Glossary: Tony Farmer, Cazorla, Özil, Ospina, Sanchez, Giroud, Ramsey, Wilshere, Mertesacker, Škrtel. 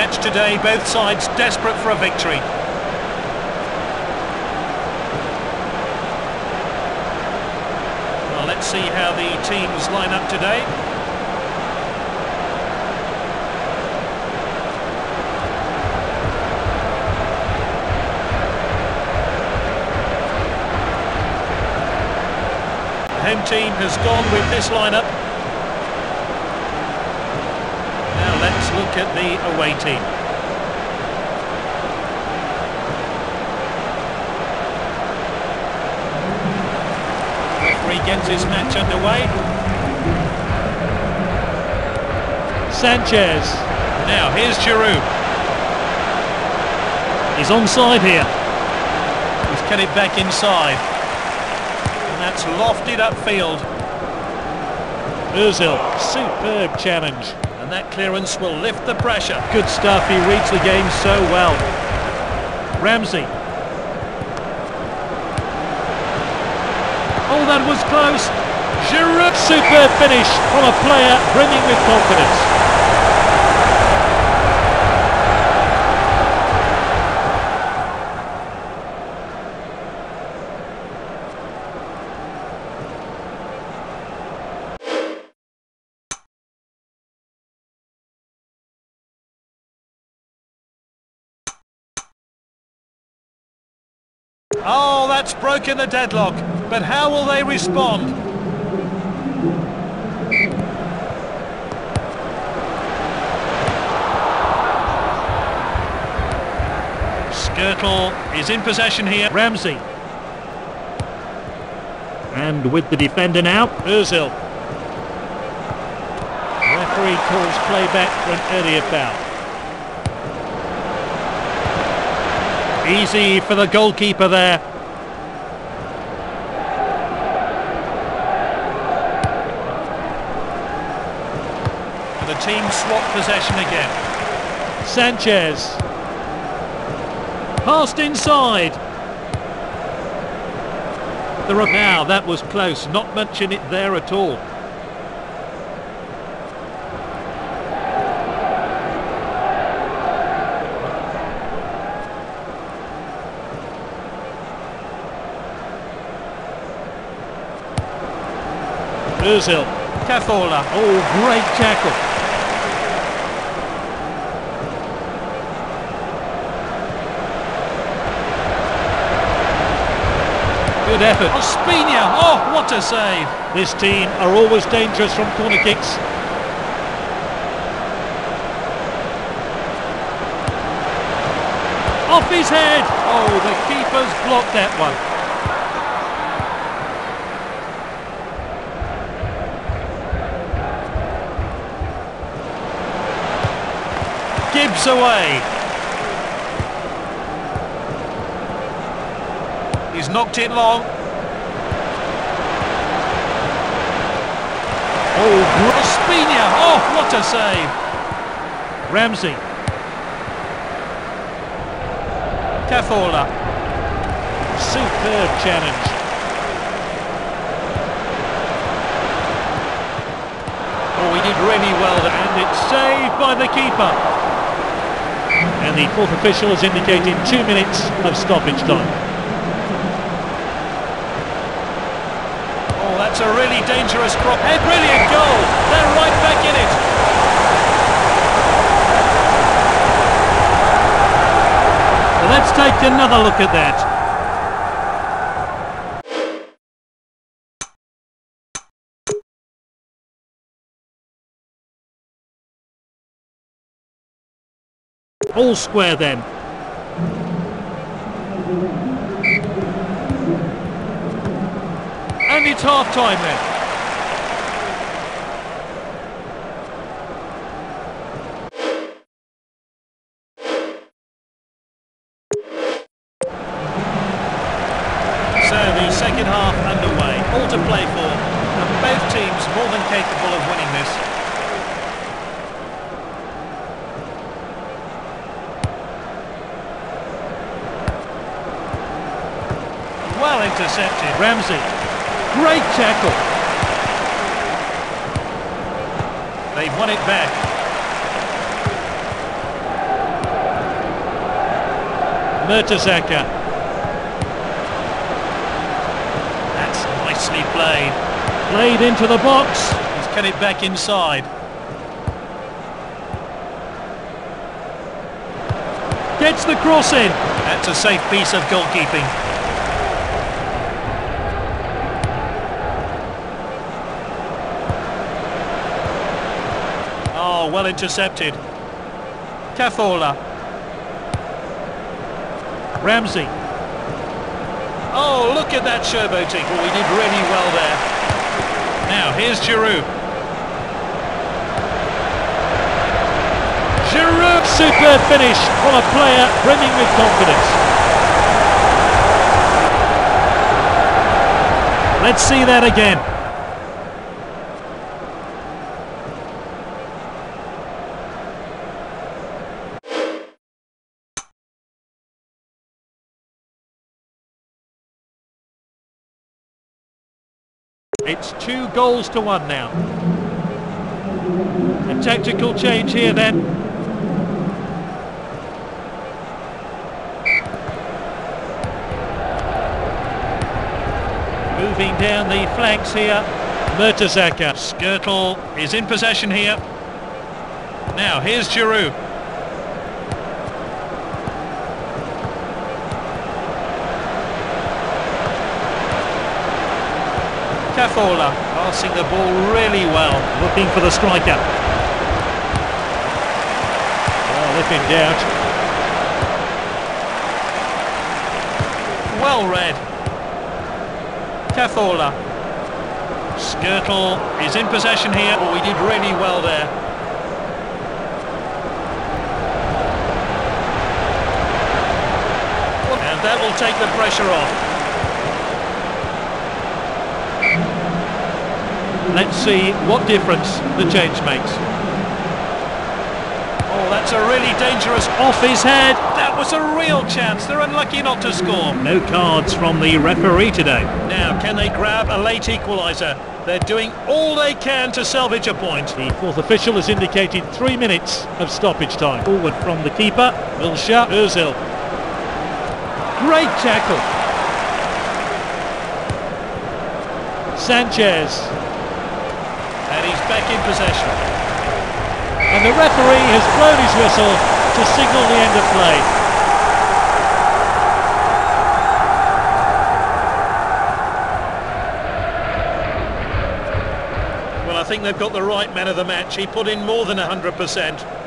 match today, both sides desperate for a victory. Well, let's see how the teams line up today. The home team has gone with this lineup. Now let's look at the away team. The referee gets his match underway. Sanchez. Now here's Giroud. He's onside here. He's cut it back inside. That's lofted upfield. Özil, superb challenge. And that clearance will lift the pressure. Good stuff, he reads the game so well. Ramsey. Oh, that was close. Giroud, superb finish from a player brimming with confidence. Oh, that's broken the deadlock, but how will they respond? Škrtel is in possession here. Ramsey. And with the defender now, Özil. The referee calls play back for an earlier foul. Easy for the goalkeeper there. And the team swap possession again. Sanchez. Passed inside. Now that was close, not much in it there at all. Özil, Cazorla, oh great tackle. Good effort. Ospina, oh what a save. This team are always dangerous from corner kicks. Off his head, oh the keeper's blocked that one. Gibbs away. He's knocked it long. Oh, Ospina! Oh, what a save! Ramsey. Cazorla. Superb challenge. Oh, he did really well there. And it's saved by the keeper. And the fourth official is indicating 2 minutes of stoppage time. Oh, that's a really dangerous crop. A brilliant goal. They're right back in it. Well, let's take another look at that. All square then. And it's half time then. So the second half underway, all to play for, and both teams more than capable of winning this. Well intercepted. Ramsey. Great tackle. They've won it back. Mertesacker. That's nicely played. Played into the box. He's cut it back inside. Gets the cross in. That's a safe piece of goalkeeping. Oh, well intercepted. Cafola. Ramsey. Oh, look at that showboating. Well, he did really well there. Now, here's Giroud. Giroud, superb finish from a player brimming with confidence. Let's see that again. It's 2-1 now. A tactical change here then. Moving down the flanks here. Mertesacker. Škrtel is in possession here. Now here's Giroud. Cafola, passing the ball really well, looking for the striker. Well, if in doubt. Well read. Cafola. Škrtel is in possession here. Oh, he did really well there. And that will take the pressure off. Let's see what difference the change makes. Oh, that's a really dangerous off his head. That was a real chance. They're unlucky not to score. No cards from the referee today. Now, can they grab a late equaliser? They're doing all they can to salvage a point. The fourth official has indicated 3 minutes of stoppage time. Forward from the keeper, Wilshere. Özil. Great tackle. Sanchez. And he's back in possession. And the referee has blown his whistle to signal the end of play. Well, I think they've got the right man of the match. He put in more than 100%.